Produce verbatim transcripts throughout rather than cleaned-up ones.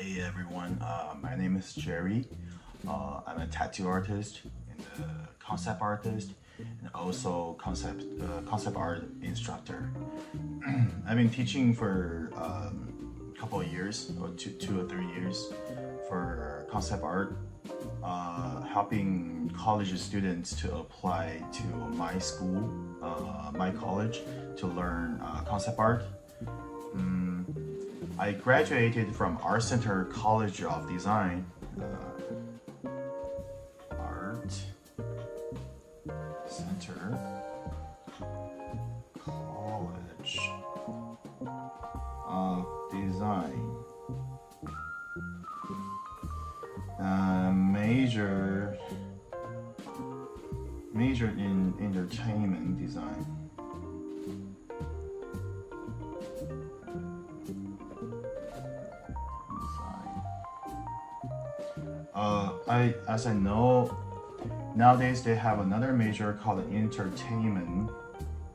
Hey everyone, uh, my name is Jerry. Uh, I'm a tattoo artist and a concept artist and also concept, uh, concept art instructor. I've been teaching for um, a couple of years, or two, two or three years for concept art, uh, helping college students to apply to my school, uh, my college, to learn uh, concept art. Um, I graduated from Art Center College of Design, uh, Art Center College of Design. Uh, majored, majored in entertainment design. Uh, I, as I know, nowadays they have another major called entertainment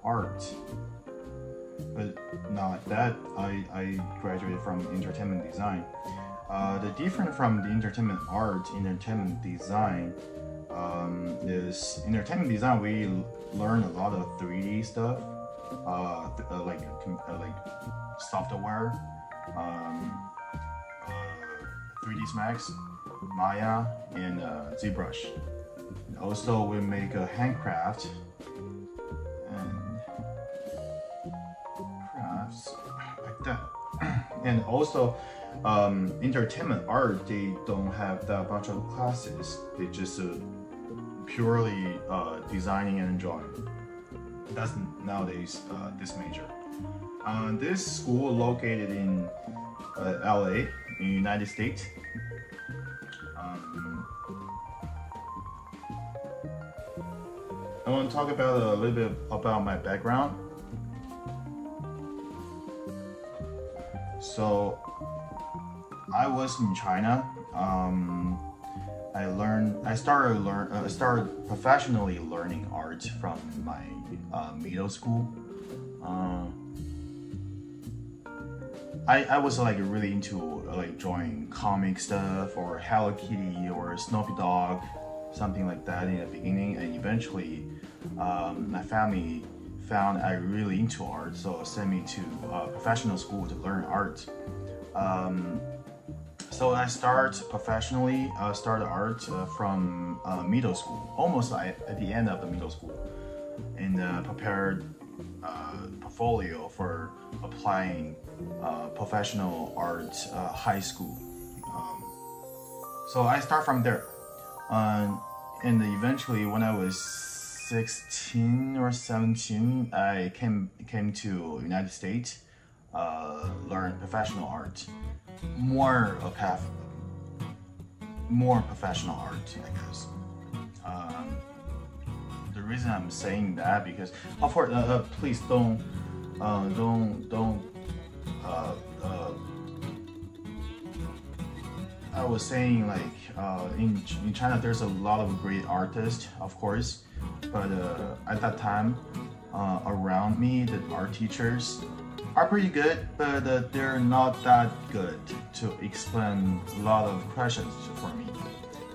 art, but not that. I, I graduated from entertainment design. Uh, the different from the entertainment art, entertainment design um, is entertainment design. We learn a lot of three D stuff, uh, th uh, like uh, like software, um, uh, three D max. Maya and uh, ZBrush. Also, we make a handcraft and crafts like that. And also, um, entertainment art, they don't have that bunch of classes. They just uh, purely uh, designing and drawing. That's nowadays uh, this major. Uh, this school located in uh, L A, in United States. Um, I want to talk about a little bit about my background. So I was in China. Um, I learned. I started learn. I uh, started professionally learning art from my uh, middle school. Uh, I, I was like really into like drawing comic stuff or Hello Kitty or Snoopy Dogg, something like that in the beginning, and eventually um, my family found I really into art, so sent me to uh, professional school to learn art. Um, so I started professionally, uh, started art uh, from uh, middle school, almost like at the end of the middle school, and uh, prepared uh, portfolio for applying Uh, professional art uh, high school. Um, so I start from there. Um, and eventually when I was sixteen or seventeen, I came, came to United States, uh, learn professional art. More of half, more professional art, I guess. Um, the reason I'm saying that because, of course, uh, please don't, uh, don't, don't, Uh, uh, I was saying like uh, in, in China there's a lot of great artists, of course, but uh, at that time uh, around me the art teachers are pretty good, but uh, they're not that good to explain a lot of questions for me,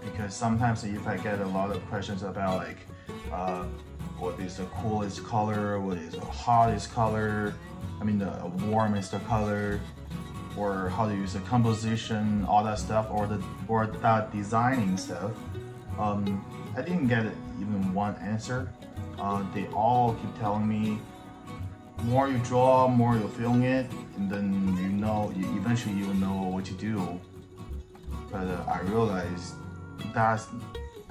because sometimes if I get a lot of questions about like uh, what is the coolest color, what is the hottest color, I mean the warmest color, or how to use the composition, all that stuff, or the or that designing stuff. Um, I didn't get even one answer. Uh, they all keep telling me, more you draw, more you feeling it, and then you know, you, eventually you know what to do. But uh, I realized that's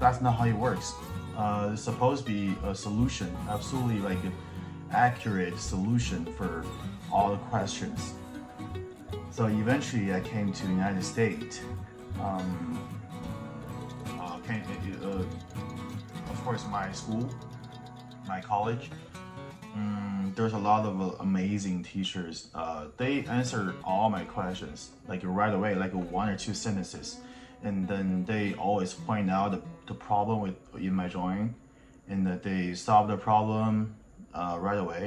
that's not how it works. Uh, it's supposed to be a solution, absolutely like. A, accurate solution for all the questions. So eventually I came to United States. Um, uh, came, uh, of course my school, my college, um, there's a lot of uh, amazing teachers. Uh, they answered all my questions like right away, like one or two sentences. And then they always point out the, the problem with, in my drawing, and that they solve the problem Uh, right away.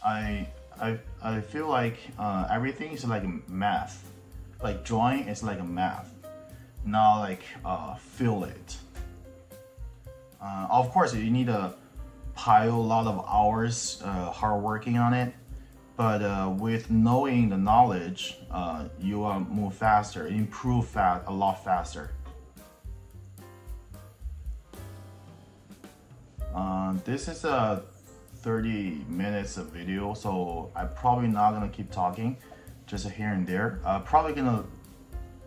I I I feel like uh, everything is like math. like drawing is like a math, not like uh, feel it. Uh, of course, you need to pile a lot of hours uh, hard working on it, but uh, with knowing the knowledge, uh, you will move faster, improve fast, a lot faster. Uh, this is a thirty minutes of video, so I'm probably not gonna keep talking, just here and there. Uh, probably gonna,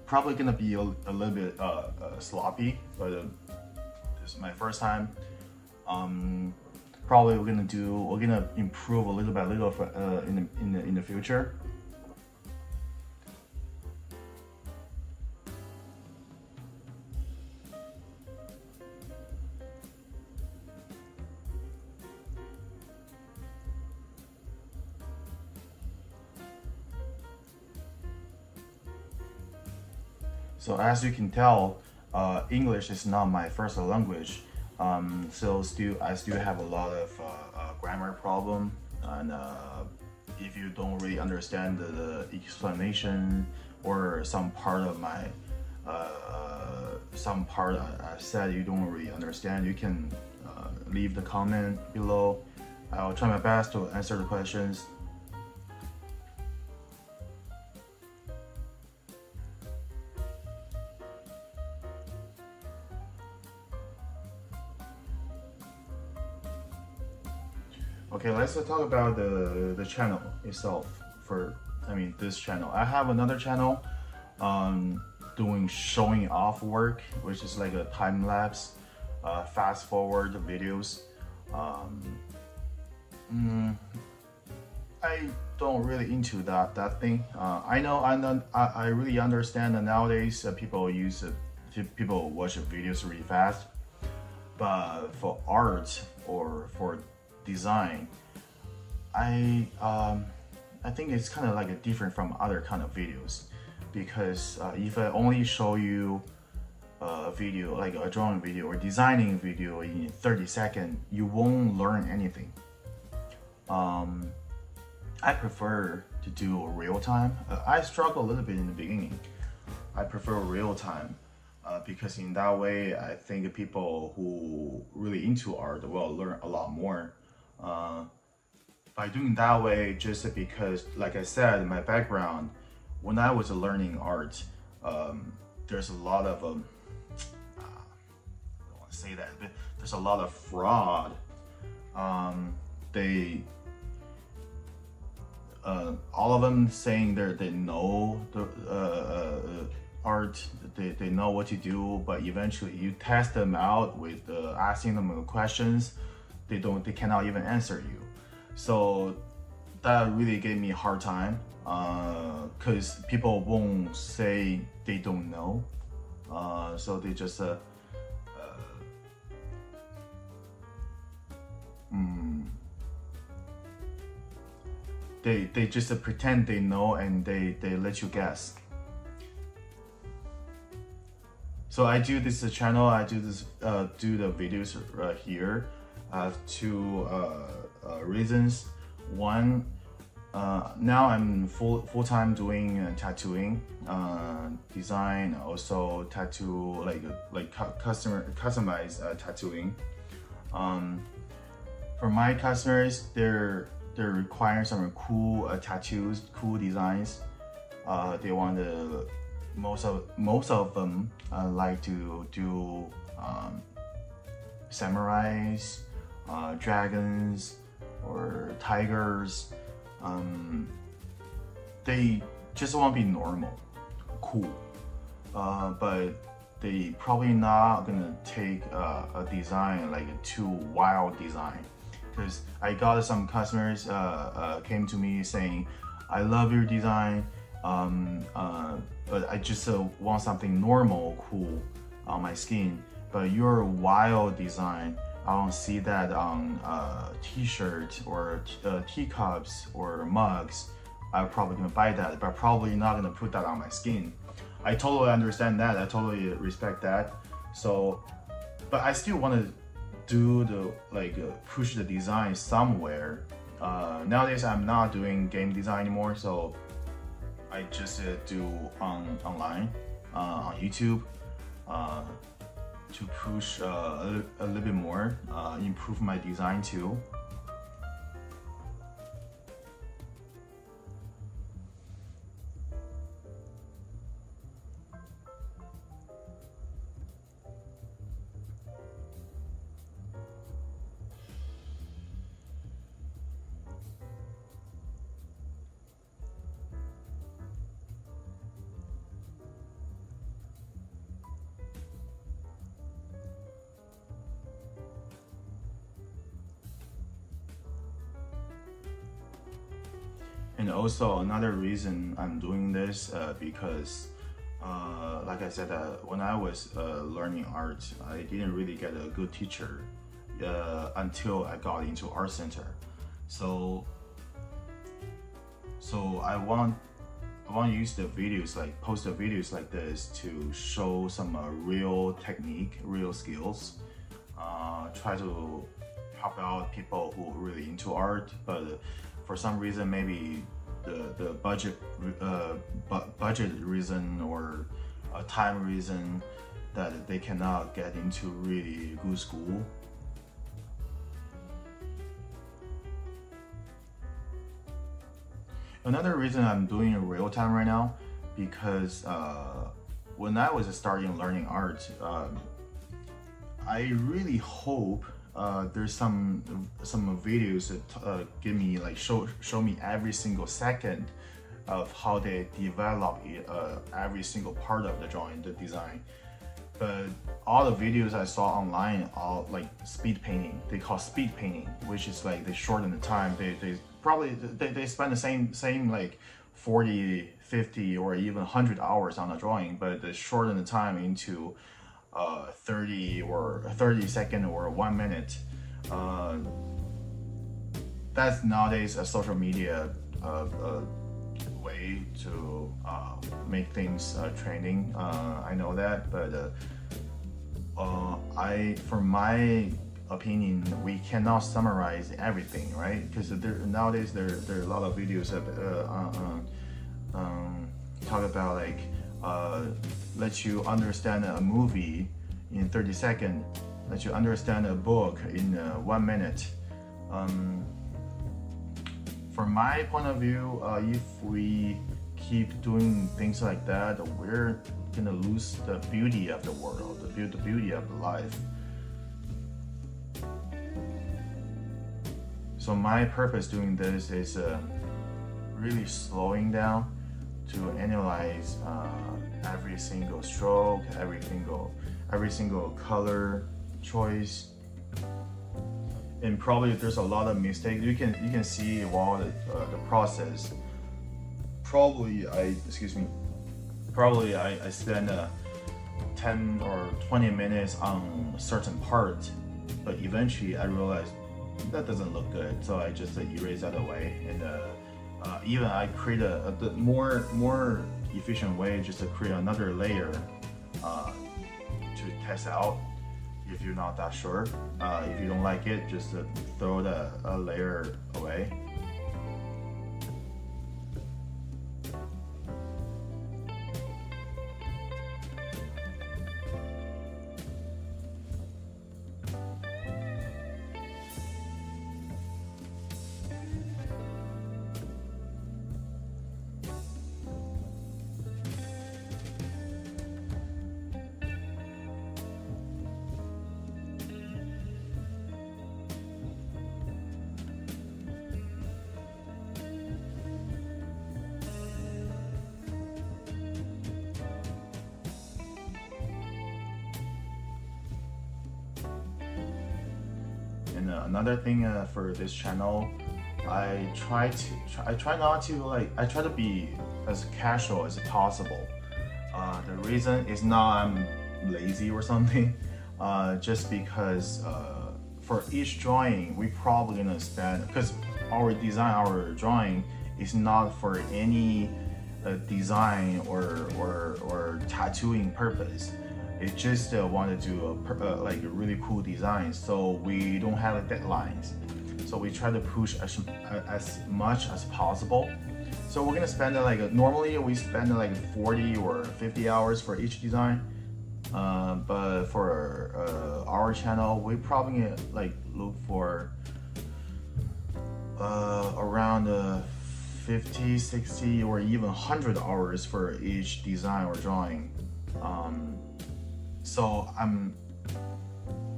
probably gonna be a, a little bit uh, uh, sloppy, but. Uh, It's my first time. Um, probably we're gonna do. We're gonna improve a little by little for, uh, in the, in the in the future. So as you can tell. Uh, English is not my first language, um, so still I still have a lot of uh, uh, grammar problem, and uh, if you don't really understand the, the explanation or some part of my uh, uh, some part I, I said you don't really understand, you can uh, leave the comment below. I'll try my best to answer the questions. Okay, let's talk about the, the channel itself. For I mean this channel, I have another channel um, doing showing off work, which is like a time lapse, uh, fast forward videos. Um, mm, I don't really into that that thing. Uh, I know I know I, I really understand that nowadays uh, people use uh, people watch videos really fast, but for art or for design, I um, I think it's kind of like a different from other kind of videos, because uh, if I only show you a video like a drawing video or designing video in thirty seconds, you won't learn anything. Um, I prefer to do real time. Uh, I struggle a little bit in the beginning. I prefer real time. Uh, because in that way, I think people who really into art will learn a lot more. Uh, by doing that way, just because, like I said, my background, when I was learning art, um, there's a lot of, um, uh, I don't want to say that, but there's a lot of fraud. Um, they, uh, all of them saying they they know the. Uh, uh, art, they, they know what to do, but eventually you test them out with uh, asking them questions, they don't, they cannot even answer you. So that really gave me a hard time, because uh, people won't say they don't know, uh, so they just uh, uh, mm, they, they just uh, pretend they know, and they, they let you guess. So I do this channel, I do this, uh, do the videos uh, here. I have two uh, uh, reasons. One, uh, now I'm full full time doing uh, tattooing, uh, design, also tattoo like like customer customized uh, tattooing. Um, for my customers, they're they're requiring some cool uh, tattoos, cool designs. Uh, they want to. Most of most of them uh, like to do um, samurais, uh, dragons, or tigers. Um, they just want to be normal, cool, uh, but they probably not gonna take uh, a design like a too wild design, because I got some customers uh, uh, came to me saying, "I love your design." Um, uh, but I just uh, want something normal, cool on my skin. But your wild design, I don't see that on uh, t-shirt or uh, teacups or mugs. I'm probably gonna buy that, but probably not gonna put that on my skin. I totally understand that. I totally respect that. So, but I still want to do the like uh, push the design somewhere. Uh, nowadays, I'm not doing game design anymore, so. I just uh, do on online uh, on YouTube uh, to push uh, a, a little bit more, uh, improve my design too. And also another reason I'm doing this uh, because, uh, like I said, uh, when I was uh, learning art, I didn't really get a good teacher uh, until I got into Art Center. So, so I want I want to use the videos, like post the videos like this, to show some uh, real technique, real skills. Uh, try to help out people who are really into art, but. Uh, For some reason, maybe the the budget uh, bu budget reason or a time reason that they cannot get into really good school. Another reason I'm doing it real time right now, because uh, when I was starting learning art, um, I really hope. Uh, there's some some videos that uh, give me like show show me every single second of how they develop uh, every single part of the drawing, the design. But all the videos I saw online are like speed painting. They call speed painting, which is like they shorten the time. They they probably they, they spend the same same like forty, fifty, or even one hundred hours on a drawing, but they shorten the time into. Uh, thirty or thirty second or one minute. Uh, that's nowadays a social media uh, uh, way to uh, make things uh, trending. Uh, I know that, but uh, uh, I, for my opinion, we cannot summarize everything, right? Because there, nowadays there there are a lot of videos that uh, uh, um, talk about like. Uh, let you understand a movie in thirty seconds, let you understand a book in uh, one minute. Um, from my point of view, uh, if we keep doing things like that, we're gonna lose the beauty of the world, the beauty of the life. So my purpose doing this is uh, really slowing down to analyze uh, every single stroke, every single, every single color choice, and probably there's a lot of mistakes. You can you can see while the, uh, the process. Probably I excuse me. Probably I I spend uh, ten or twenty minutes on a certain part, but eventually I realized that doesn't look good, so I just uh, erase that away and. Uh, Uh, even I create a, a more more efficient way just to create another layer uh, to test out if you're not that sure. Uh, if you don't like it, just uh, throw the a layer away. And another thing uh, for this channel, I try to I try not to like I try to be as casual as possible. Uh, the reason is not I'm lazy or something, uh, just because uh, for each drawing we probably gonna spend, because our design, our drawing is not for any uh, design or or or tattooing purpose. It just uh, wanted to do a, uh, like a really cool design, so we don't have deadlines. So we try to push as, as much as possible So we're gonna spend like, normally we spend like forty or fifty hours for each design. Uh, but for uh, our channel, we probably gonna, like look for uh, around uh, fifty, sixty, or even one hundred hours for each design or drawing. Um, so I'm,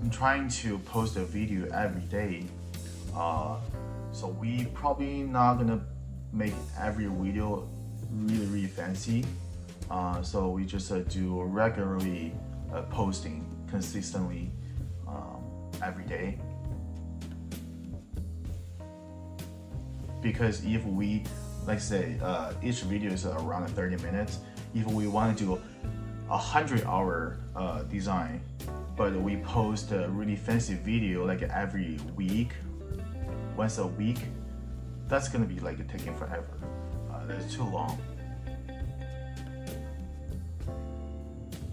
I'm trying to post a video every day. Uh, so we probably not gonna make every video really really fancy. Uh, so we just uh, do regularly uh, posting consistently um, every day, because if we, like say, uh, each video is around thirty minutes. If we want to do a hundred hour uh, design, but we post a really fancy video like every week, once a week, that's gonna be like taking forever. Uh, that's too long.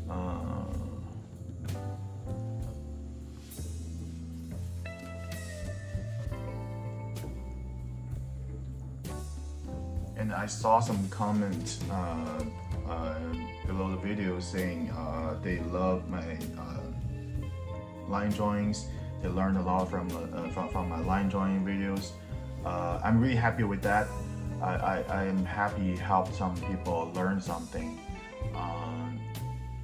Uh, and I saw some comment uh, uh, below the video saying uh, they love my uh, line drawings. They learned a lot from uh, from, from my line drawing videos. Uh, I'm really happy with that. I, I, I am happy helped some people learn something. Um,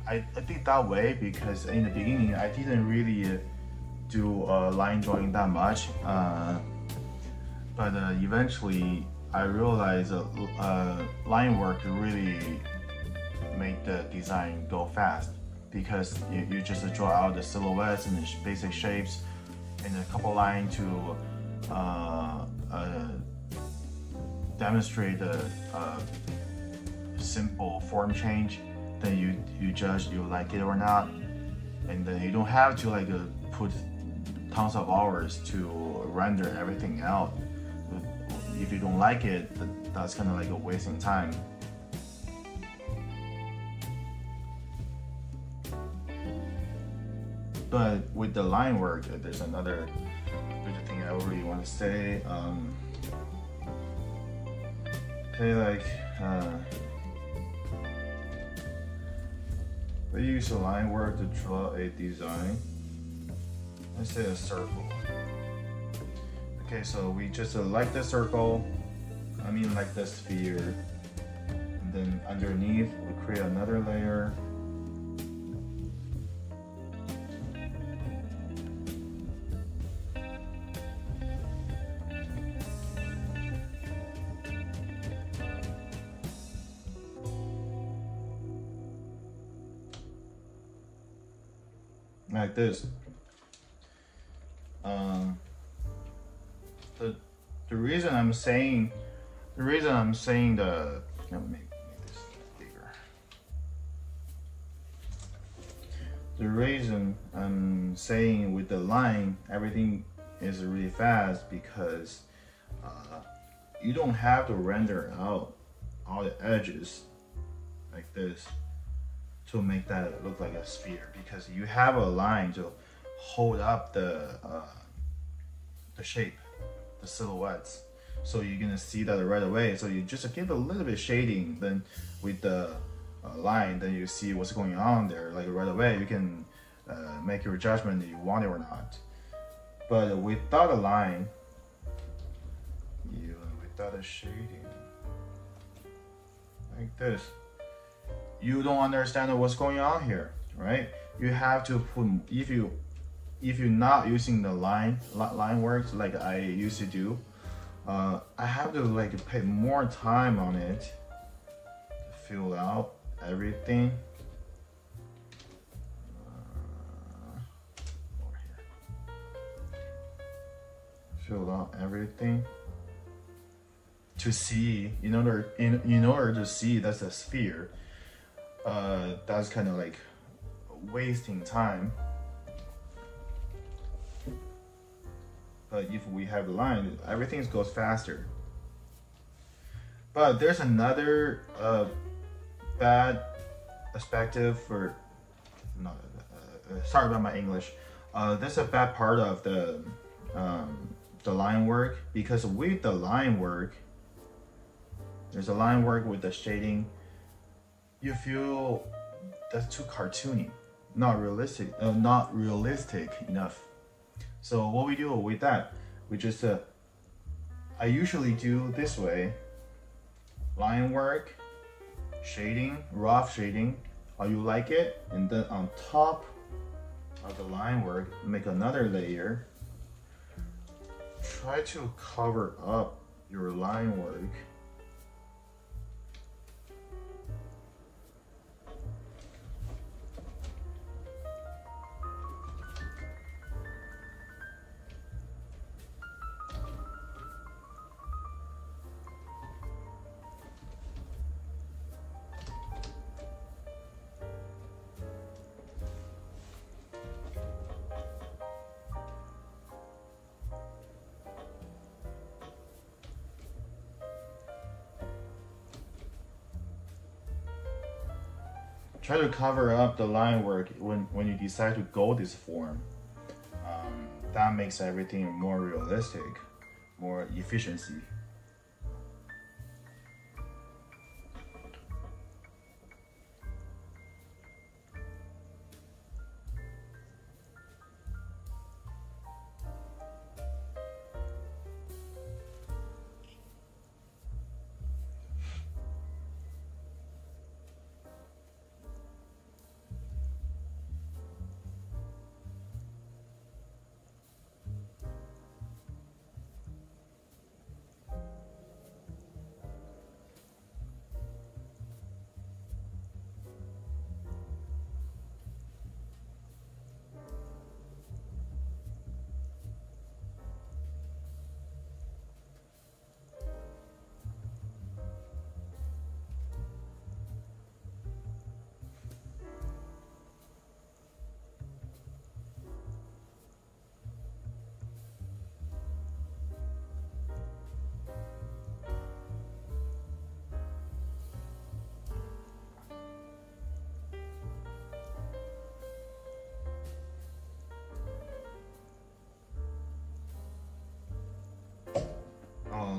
I, I think that way because in the beginning I didn't really do uh, line drawing that much, uh, but uh, eventually I realized uh, uh, line work really make the design go fast, because you, you just draw out the silhouettes and the basic shapes and a couple lines to Uh, uh, demonstrate a, a simple form change, then you you judge you like it or not, and then you don't have to like uh, put tons of hours to render everything out. If you don't like it, that's kind of like a wasting time. But with the line work, there's another thing I really want to say. Um, okay, like uh, we use a line work to draw a design. Let's say a circle. Okay, so we just uh, like the circle. I mean, like the sphere, and then underneath we create another layer. Like this. Um, the the reason I'm saying the reason I'm saying the let me make this bigger. The reason I'm saying with the line everything is really fast, because uh, you don't have to render out all the edges like this to make that look like a sphere, because you have a line to hold up the uh, the shape, the silhouettes. So you're gonna see that right away. So you just give a little bit of shading, then with the uh, line, then you see what's going on there. Like right away, you can uh, make your judgment that you want it or not. But without a line, even without a shading, like this, you don't understand what's going on here, right? You have to put, if you if you're not using the line line works like I used to do, uh, I have to like pay more time on it to fill out everything. Uh, over here. Fill out everything to see in order in in order to see that's a sphere. Uh, that's kind of like wasting time. But if we have a line, everything goes faster. But there's another uh, bad perspective for, not, uh, sorry about my English. Uh, that's a bad part of the um, the line work, because with the line work, There's a line work with the shading. You feel that's too cartoony, not realistic, uh, not realistic enough. So what we do with that, we just, uh, I usually do this way, line work, shading, rough shading, how you like it, and then on top of the line work, make another layer. Try to cover up your line work. Try to cover up the line work when, when you decide to go this form. Um, that makes everything more realistic, more efficiency.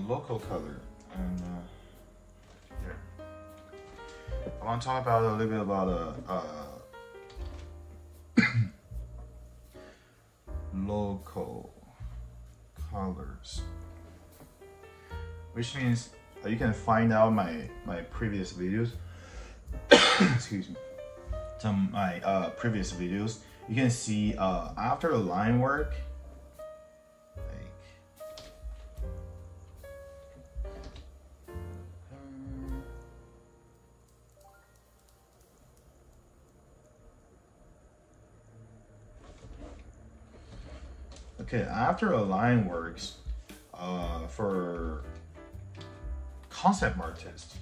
Local color, and uh, here I want to talk about a little bit about a uh, uh, local colors, which means uh, you can find out my my previous videos. Excuse me, some of my uh, previous videos. You can see uh, after the line work. Okay, after a line works, uh, for concept artists,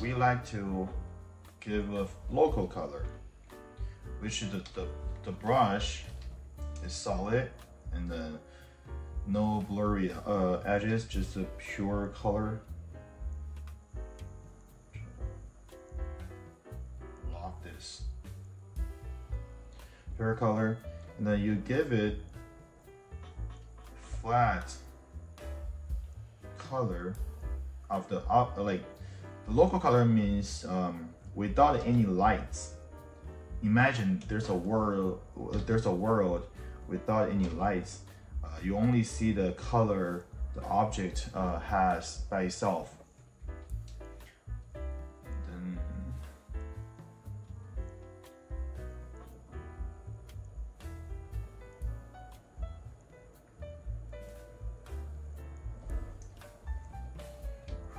we like to give a local color, which is the, the, the brush is solid and the, no blurry uh, edges, just a pure color. Lock this. Pure color, and then you give it flat color of the out, like the local color means um, without any lights. Imagine there's a world, there's a world without any lights. Uh, you only see the color the object uh, has by itself.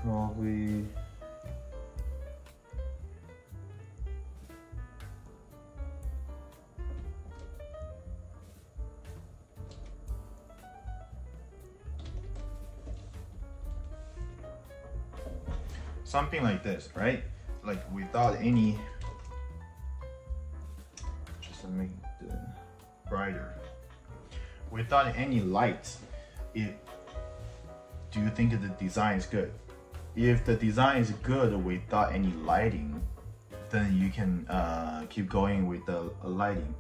Probably something like this, right? Like without any, just to make it brighter, without any lights. It, do you think that the design is good? If the design is good without any lighting, then you can uh, keep going with the lighting.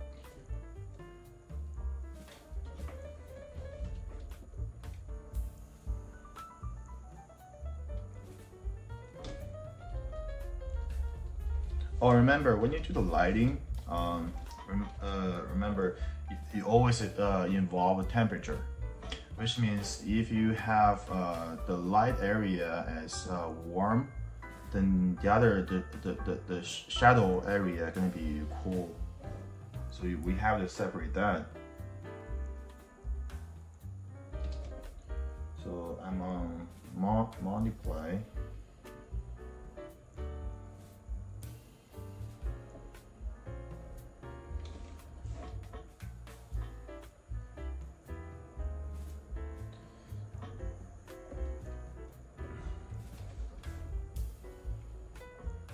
Oh, remember when you do the lighting, um, rem uh, remember you, you always uh, involve a temperature, which means if you have uh, the light area as uh, warm, then the other the the, the, the shadow area gonna be cool. So we have to separate that. So I'm on multiply.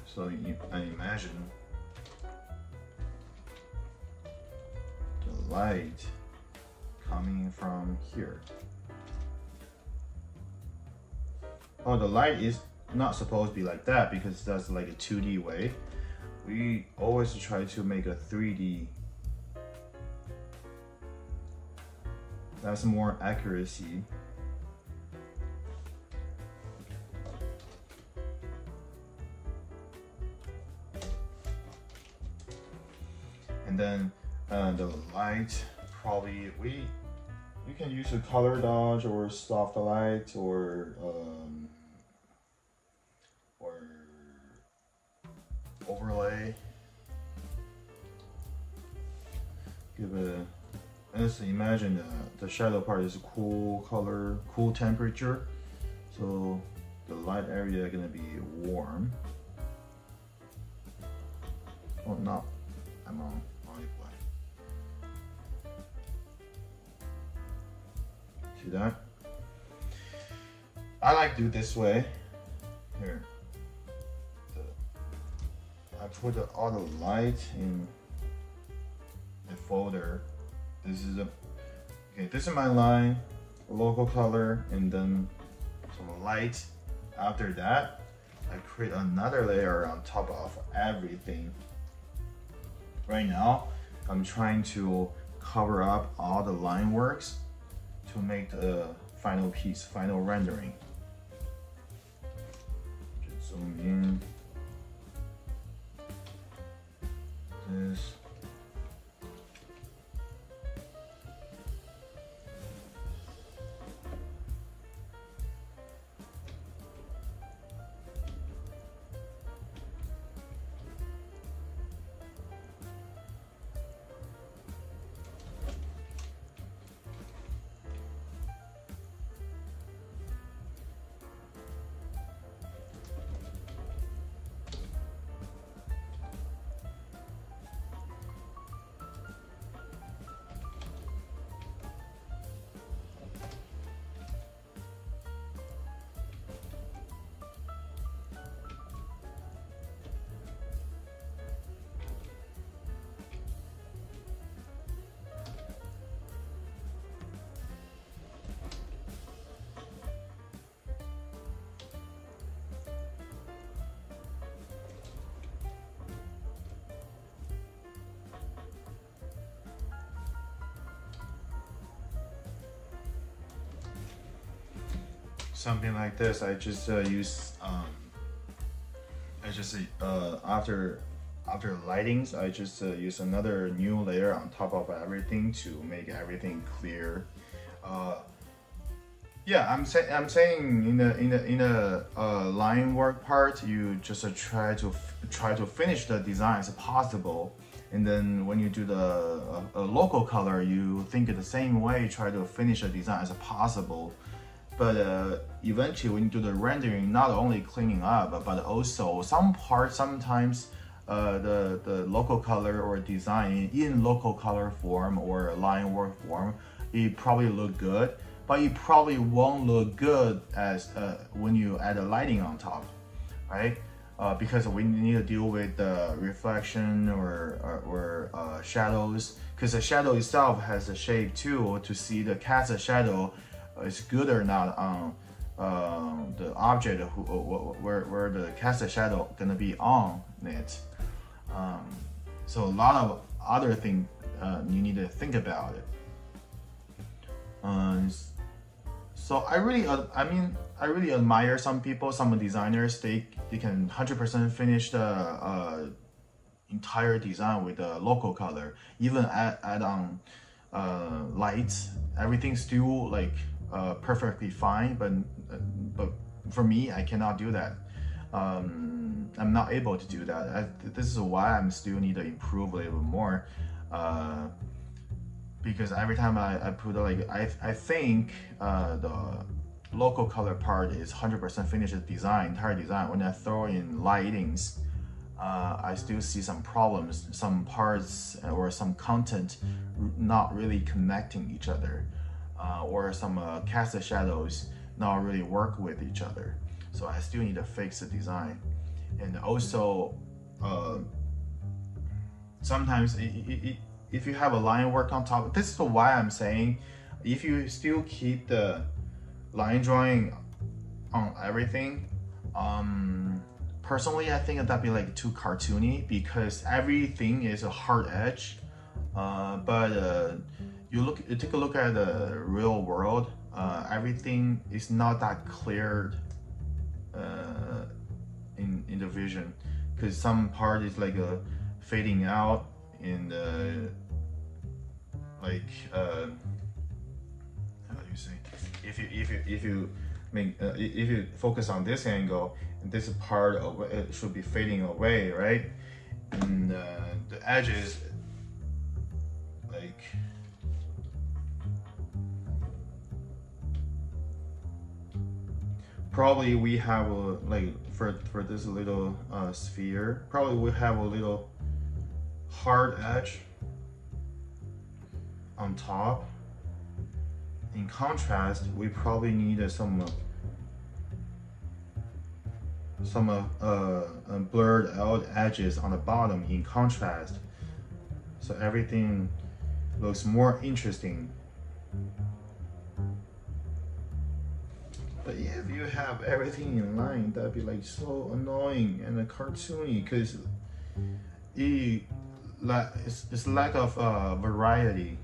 So you, I imagine the light coming from here. Oh, the light is not supposed to be like that because that's like a two D way. We always try to make a three D. That's more accuracy. And then uh, the light, probably we you can use a color dodge or soft light or um, or overlay. Give a let's imagine uh, the shadow part is a cool color, cool temperature, so the light area gonna be warm. Oh no, I'm on. See that? I like to do it this way. Here, the, I put the, all the light in the folder. This is a okay. This is my line, local color, and then some light. After that, I create another layer on top of everything. Right now, I'm trying to cover up all the line works to make the final piece, final rendering. Just zoom in. This. Something like this. I just uh, use. Um, I just uh, after after lightings. I just uh, use another new layer on top of everything to make everything clear. Uh, yeah, I'm saying I'm saying in the in the in the uh, line work part, you just uh, try to f try to finish the design as possible, and then when you do the uh, uh, local color, you think the same way. Try to finish the design as possible. But uh, eventually, when you do the rendering, not only cleaning up, but also some parts, sometimes uh, the, the local color or design in local color form or line work form, it probably look good, but it probably won't look good as uh, when you add a lighting on top, right? Uh, because we need to deal with the uh, reflection or, or, or uh, shadows, because the shadow itself has a shape too, to see the cast a shadow it's good or not on um, the object who, where, where the cast shadow gonna be on it. Um, so a lot of other things uh, you need to think about it. Um, so I really, uh, I mean, I really admire some people, some designers. They they can one hundred percent finish the uh, entire design with a local color, even add, add on uh, lights, everything's still like uh, perfectly fine, but, but for me, I cannot do that. Um, I'm not able to do that. I, this is why I'm still need to improve a little more. Uh, because every time I, I put like, I, I think uh, the local color part is one hundred percent finished design, entire design. When I throw in lightings, uh, I still see some problems, some parts or some content not really connecting each other, uh, or some uh, cast shadows not really work with each other. So I still need to fix the design. And also, uh, sometimes it, it, it, if you have a line work on top, this is why I'm saying, if you still keep the line drawing on everything, um, personally, I think that'd be like too cartoony, because everything is a hard edge. Uh, but uh, you look, you take a look at the real world, uh, everything is not that clear uh, in, in the vision, because some part is like a fading out in the, like, uh, how do you say? If you if you if you make uh, if you focus on this angle, this part of it should be fading away, right? And uh, the edges, like, probably we have a, like for for this little uh, sphere, probably we have a little hard edge on top. In contrast, we probably need uh, some uh, some uh, uh, blurred out edges on the bottom in contrast, so everything looks more interesting. But if you have everything in line, that'd be like so annoying and uh, cartoony, because it, like, it's, it's lack of uh, variety.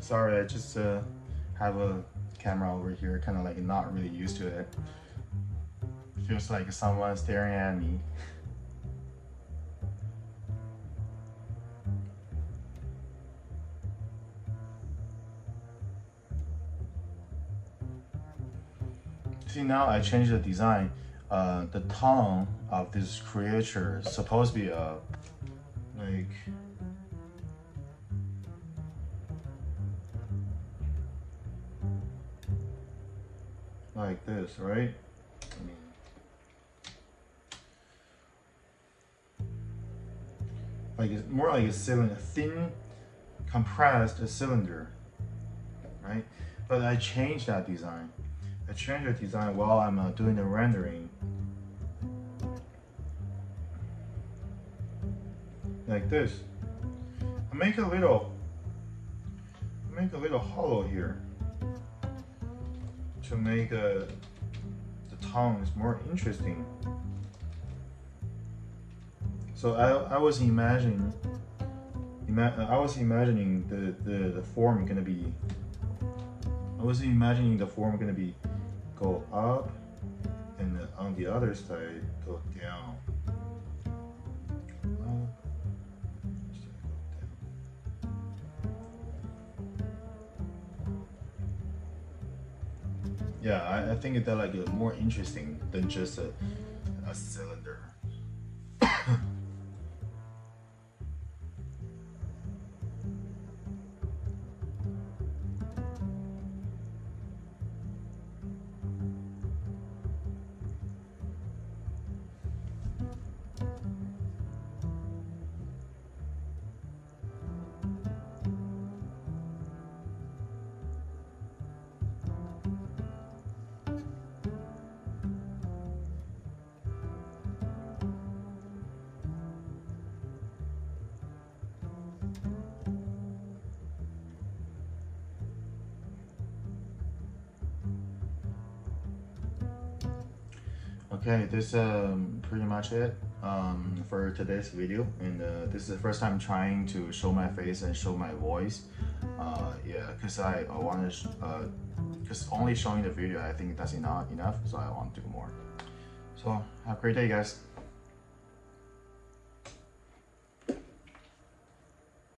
Sorry, I just uh, have a camera over here, kind of like not really used to it. Feels like someone staring at me. See, now I changed the design. Uh, the tongue of this creature is supposed to be a, like, like this, right? I mean, like it's more like a cylinder, thin, compressed cylinder, right? But I changed that design. I changed the design while I'm uh, doing the rendering, like this. I make a little, I make a little hollow here, to make uh, the tongue is more interesting. So I, I was imagining, ima I was imagining the, the, the form gonna be, I was imagining the form gonna be go up, and then on the other side go down. Yeah, I, I think that like uh, more interesting than just a, a cylinder. Okay, this is um, pretty much it um, for today's video, and uh, this is the first time trying to show my face and show my voice. Uh, yeah, because I, I want to, uh, because only showing the video I think that's not enough, so I want to do more. So have a great day, guys.